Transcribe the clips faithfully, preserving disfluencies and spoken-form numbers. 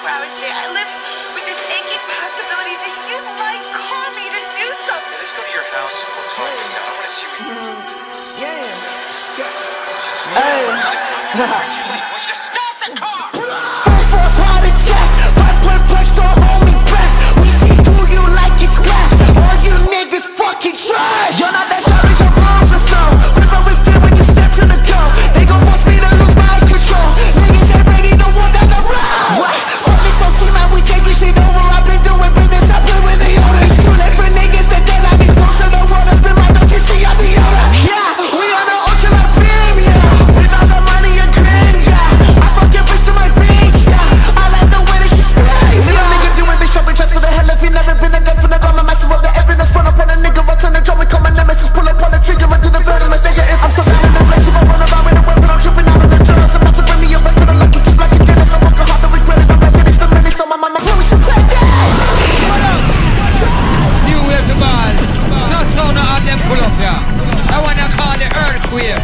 twenty-four hours a day. I live with this aching possibility that you might call me to do something. Let's go to your house. We'll talk this out. I want to see what you do. Mm. Yeah. Hey. I want you to stop the car. Full force heart attack. Right foot push, don't hold me back. We see through you like it's glass. All you niggas fucking trash. You're not that savage. Your rhymes were slow. River with fear when you step to the go. They gon' force me to lose my control. Niggas ain't ready to walk down the road. What? Fuck me so soon, now we taking shit over. I've been doing business, I've been with the owner. It's too late for niggas to dead. Like it's close to the world. It's been like, don't you see I'm the owner? Yeah, we on the ocean like beam, yeah. Without the money, a grin, yeah. I fucking bitch to my beats, yeah. I like the way that she stays, yeah. Little nigga doing bitch shopping just for the hell of you. Never been a death for the drama. Massive up the evidence. Run up on a nigga, I turn the drum and call my nemesis. Pull up on the trigger and do the venomous nigga. If I'm so bad in the place, if I run around with a weapon, I'm tripping out of the journals. About to bring me a record, I'm lucky. My mama told me to play this. Pull up. New wave the balls. No sound of them pull up here. That one I call the earthquake.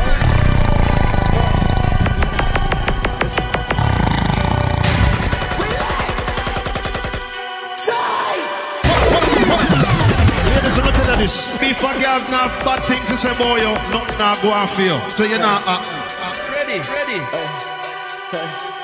Ladies, look at this. If I have no bad things to say boy, you not now go and feel. So you're not uh, uh, ready, ready. Uh, uh.